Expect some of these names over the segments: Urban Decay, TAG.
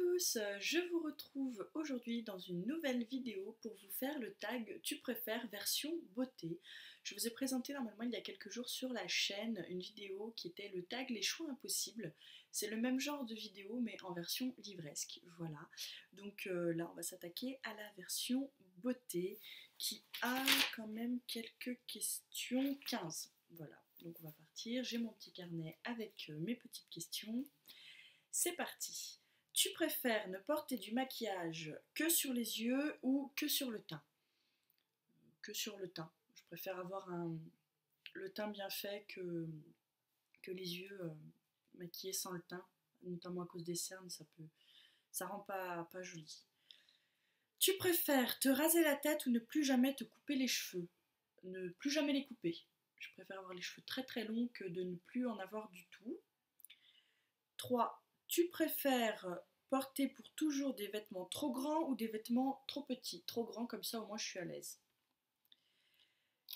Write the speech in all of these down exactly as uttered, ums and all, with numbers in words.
tous, je vous retrouve aujourd'hui dans une nouvelle vidéo pour vous faire le tag tu préfères version beauté. Je vous ai présenté normalement il y a quelques jours sur la chaîne une vidéo qui était le tag les choix impossibles. C'est le même genre de vidéo mais en version livresque, voilà. Donc euh, là on va s'attaquer à la version beauté qui a quand même quelques questions, quinze, voilà. Donc on va partir, j'ai mon petit carnet avec mes petites questions. C'est parti. Tu préfères ne porter du maquillage que sur les yeux ou que sur le teint? Que sur le teint. Je préfère avoir un, le teint bien fait que, que les yeux euh, maquillés sans le teint, notamment à cause des cernes, ça peut, ça rend pas, pas joli. Tu préfères te raser la tête ou ne plus jamais te couper les cheveux? Ne plus jamais les couper. Je préfère avoir les cheveux très très longs que de ne plus en avoir du tout. trois. Tu préfères porter pour toujours des vêtements trop grands ou des vêtements trop petits? Trop grands, comme ça au moins je suis à l'aise.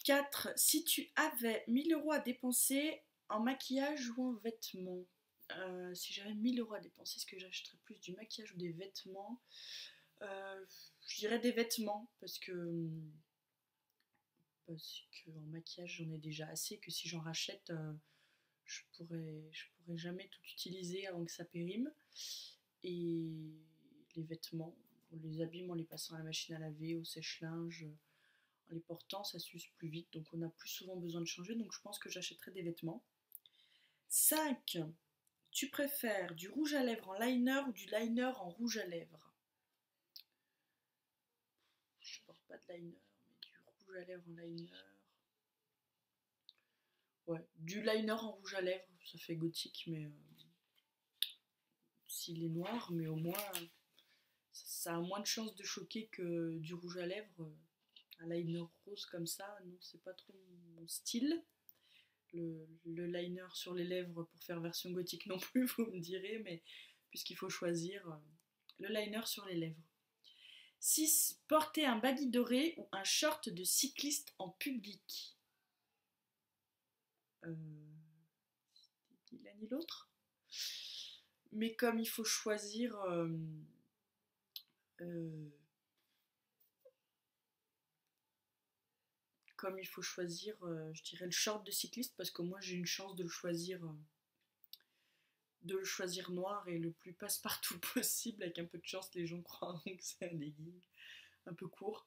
quatre. Si tu avais mille euros à dépenser en maquillage ou en vêtements. Euh, si j'avais mille euros à dépenser, est-ce que j'achèterais plus du maquillage ou des vêtements? euh, Je dirais des vêtements parce que, parce que en maquillage j'en ai déjà assez que si j'en rachète... Euh, Je pourrais, je pourrais jamais tout utiliser avant que ça périme. Et les vêtements, on les abîme en les passant à la machine à laver, au sèche-linge, en les portant, ça s'use plus vite. Donc on a plus souvent besoin de changer. Donc je pense que j'achèterai des vêtements. cinq. Tu préfères du rouge à lèvres en liner ou du liner en rouge à lèvres? Je porte pas de liner, mais du rouge à lèvres en liner. Ouais, du liner en rouge à lèvres, ça fait gothique, mais euh, s'il est noir, mais au moins, ça, ça a moins de chances de choquer que du rouge à lèvres. Un liner rose comme ça, non, c'est pas trop mon style. Le, le liner sur les lèvres pour faire version gothique non plus, vous me direz, mais puisqu'il faut choisir euh, le liner sur les lèvres. six. Porter un baggy doré ou un short de cycliste en public. Euh, ni l'un ni l'autre, mais comme il faut choisir euh, euh, comme il faut choisir euh, je dirais le short de cycliste parce que moi j'ai une chance de le choisir euh, de le choisir noir et le plus passe-partout possible. Avec un peu de chance les gens croiront que c'est un legging un peu court.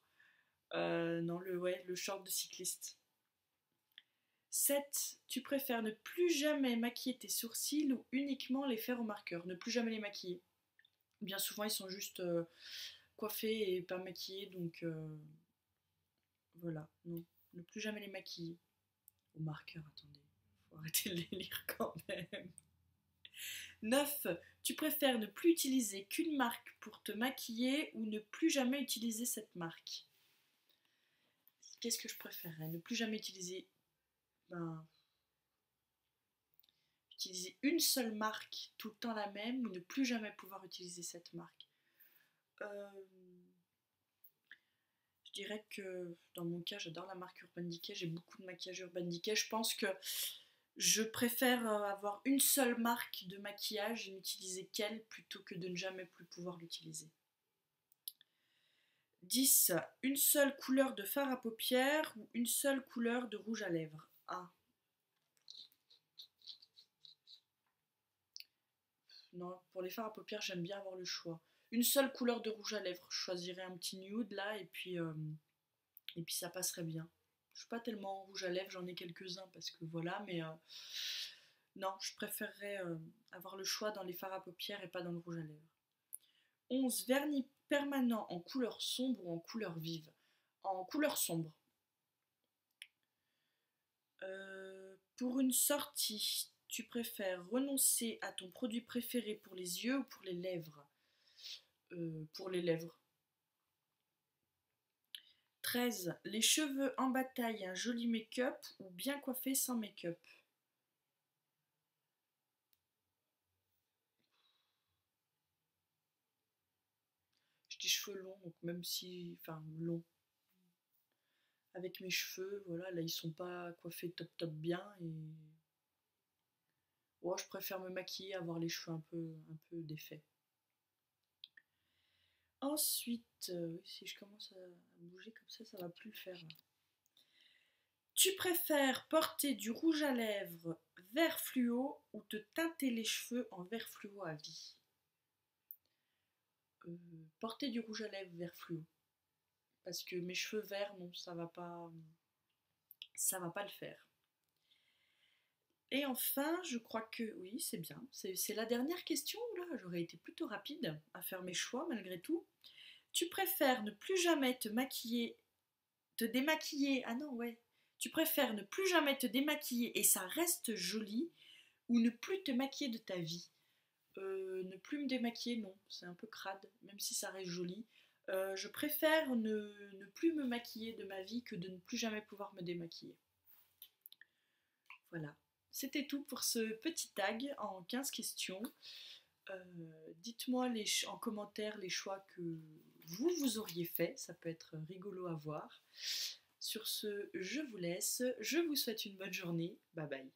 euh, non le, ouais, le short de cycliste. sept. Tu préfères ne plus jamais maquiller tes sourcils ou uniquement les faire au marqueur? Ne plus jamais les maquiller. Bien souvent, ils sont juste euh, coiffés et pas maquillés, donc euh, voilà. Non, ne plus jamais les maquiller. Au marqueur, attendez, faut arrêter de les lire quand même. neuf. Tu préfères ne plus utiliser qu'une marque pour te maquiller ou ne plus jamais utiliser cette marque? Qu'est-ce que je préférerais? Ne plus jamais utiliser... Ben, utiliser une seule marque, tout le temps la même, ou ne plus jamais pouvoir utiliser cette marque. Euh, je dirais que, dans mon cas, j'adore la marque Urban Decay, j'ai beaucoup de maquillage Urban Decay. Je pense que je préfère avoir une seule marque de maquillage et n'utiliser qu'elle, plutôt que de ne jamais plus pouvoir l'utiliser. dix. Une seule couleur de fard à paupières ou une seule couleur de rouge à lèvres? Ah. Non, pour les fards à paupières, j'aime bien avoir le choix. Une seule couleur de rouge à lèvres. Je choisirais un petit nude là et puis, euh, et puis ça passerait bien. Je suis pas tellement en rouge à lèvres, j'en ai quelques-uns parce que voilà, mais euh, non, je préférerais euh, avoir le choix dans les fards à paupières et pas dans le rouge à lèvres. onze. Vernis permanent en couleur sombre ou en couleur vive? En couleur sombre. Euh, pour une sortie, tu préfères renoncer à ton produit préféré pour les yeux ou pour les lèvres? euh, Pour les lèvres. treize. Les cheveux en bataille, un joli make-up ou bien coiffé sans make-up? Je dis cheveux longs, donc même si... Enfin, longs. Avec mes cheveux, voilà, là ils sont pas coiffés top top bien et ouais, je préfère me maquiller, avoir les cheveux un peu, un peu défaits. Ensuite, euh, si je commence à bouger comme ça, ça va plus le faire. Tu préfères porter du rouge à lèvres vert fluo ou te teinter les cheveux en vert fluo à vie? euh, Porter du rouge à lèvres vert fluo. Parce que mes cheveux verts, non, ça va pas, ça va pas le faire. Et enfin, je crois que, oui, c'est bien. C'est la dernière question, là. J'aurais été plutôt rapide à faire mes choix, malgré tout. Tu préfères ne plus jamais te maquiller, te démaquiller. Ah non, ouais. Tu préfères ne plus jamais te démaquiller et ça reste joli, ou ne plus te maquiller de ta vie. Euh, ne plus me démaquiller, non. C'est un peu crade, même si ça reste joli. Euh, je préfère ne, ne plus me maquiller de ma vie que de ne plus jamais pouvoir me démaquiller. Voilà. C'était tout pour ce petit tag en quinze questions. Euh, Dites-moi en commentaire les choix que vous, vous auriez faits. Ça peut être rigolo à voir. Sur ce, je vous laisse. Je vous souhaite une bonne journée. Bye bye.